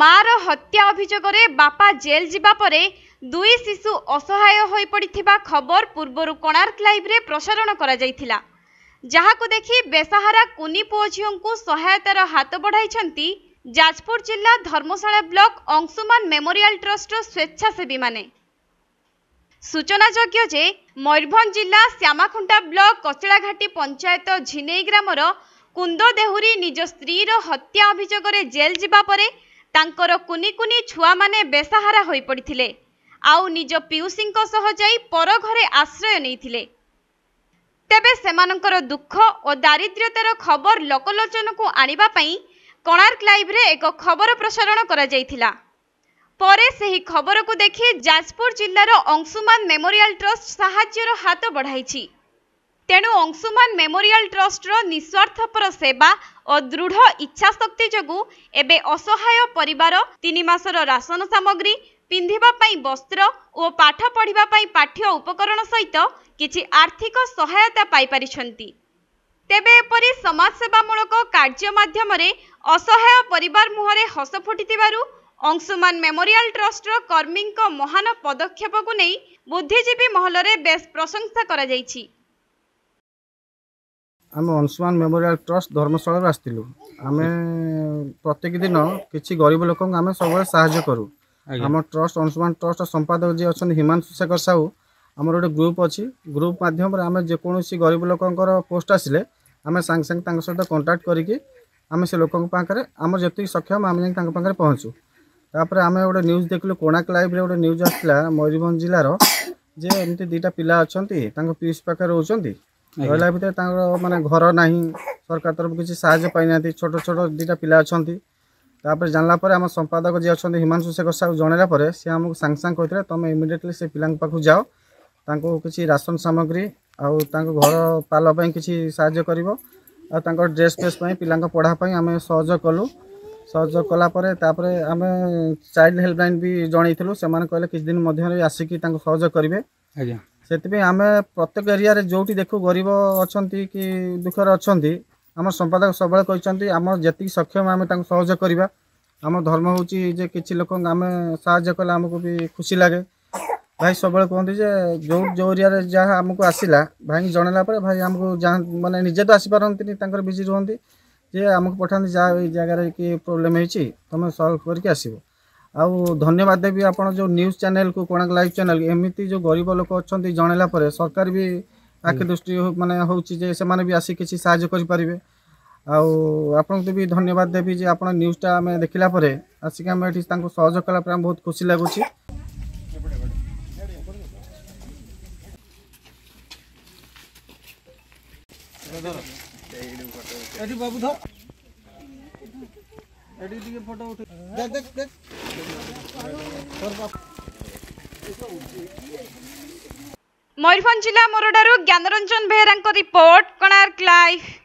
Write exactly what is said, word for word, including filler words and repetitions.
मार हत्या अभियोग में बापा जेल जावापर दुई शिशु असहाय हो पड़ी खबर पूर्व कोणार्क लाइव रे प्रसारण करा जायथिला, जहाको देखि बेसहारा कुनी पुओ झियोंकु सहायतार हाथ बढ़ाइछंती जाजपुर जिला धर्मशाला ब्लॉक अंशुमान मेमोरियल ट्रस्ट स्वेच्छासेवी माने। सूचनाजोग्य जे मयूरभंज जिला श्यामाखुंटा ब्लॉक कचलाघाटी पंचायत झिनेई ग्रामर कुंदो देहुरी निज स्त्रीर हत्या अभियोग में जेल जावा परे तांकर कुनी कुनी छुआ माने बेसहारा होई पड़िथिले, आउ निज पियूसिंको सह जाई पर घरे आश्रय नेइथिले। तेबे सेमानंकर दुख और दारिद्र्यतार खबर लोकलोचन को आनिबा पई कोणार्क लाइव रे एक खबर प्रसारण करा जायथिला। परे सेही खबर को देखि जाजपुर जिल्लार अंशुमान मेमोरियल ट्रस्ट साहाय्यर हाथ बढ़ाई। तेणु अंशुमान मेमोरियल ट्रस्टर निस्वार्थपर सेवा और दृढ़ इच्छाशक्ति जोगु एबे असहाय परिवार तीन मासर राशन सामग्री, पिंधिबा पई वस्त्र और पाठ पढ़िबा पई पाठ्य उपकरण सहित किछि आर्थिक सहायता पाई परिछंती। तेबे एपरि समाज सेवामूलक कार्य माध्यम रे असहाय परिवार मुहरे हस फुटितिबारु अंशुमान मेमोरियल ट्रस्टर कर्मींक महान पदक्षेप को नहीं बुद्धिजीवी महल रे बेस प्रशंसा करा जायछि। आम अंशुमान मेमोरियल ट्रस्ट धर्मशाला आसलु आम प्रत्येक दिन किसी गरीब लोक आम सब साहय करूँ। आम ट्रस्ट अंशुमान ट्रस्ट संपादक जी अच्छा हिमांशु शेखर साहू आमर गोटे ग्रुप अच्छी ग्रुप मध्यम आम जेकोसी गरीब लोक पोस्ट आसिले आम सांगे सांगे सहित कंटाक्ट करके आम से लोक आम जी सक्षम आम जाकर पाखे पहुँचू। तापर आम गोटे न्यूज देखलु कोणार्क लाइव गोटे न्यूज आसला मयूरभंज जिलार जे एमती दुईटा पिला अच्छा पीस पाखे रोचान रहा भितर माने घर ना सरकार तरफ किसी साहय पाईना छोट छोट दुटा पिला अच्छा तापर जानला पर आम संपादक जी अच्छा हिमांशु शेखर साहू जनला सी आमको सांग सांग कहते तुम इमिडिएटली से पिला पाखु जाओ तांको किसी राशन सामग्री आउ तांको घर पाल पई किसी साहय करिवो आ तांको ड्रेस फेस पिला पढ़ा पई आम सहयोग कलु। सहयोग कलापर तापर आम चाइल्ड हेल्पलाइन भी जनइथिलु से कहले किछ दिन मध्यरे आसिकी तांको सहयोग करिवे। आज्ञा से आम प्रत्येक एरिया जो देखू गरीब अच्छा कि दुखर अच्छा आम संपादक सब आम जी सक्षम आम सहयोग करवा। आम धर्म हूँ जे किसी लोक आम साहय कले आमको भी खुशी लगे। भाई सब कहते जो जो एरिया जहाँ आमको आसला भाई जनला भाई आमको जहाँ मानने निजे तो आसपार बिजी रुहत जे आमको पठाते जहाँ ये जगार कि प्रोब्लेम होती तुम सल्व करके आसो। आउ धन्यवाद देवी आप जो न्यूज चैनल को कोणार्क लाइव चैनल एमती जो गरीब लोक अच्छा जनला पर सरकार भी आखि दृष्टि माने होची से माने भी आसी किसी साहय करें। आपन को भी धन्यवाद देवी जे आप न्यूज़टा आम देखला आसिक आम ये सहयोग कला बहुत खुशी लगुच। फोटो उठ देख देख देख मयूरभंज जिला मोरडारू ज्ञान रंजन बेहरा रिपोर्ट कोणार्क लाइव।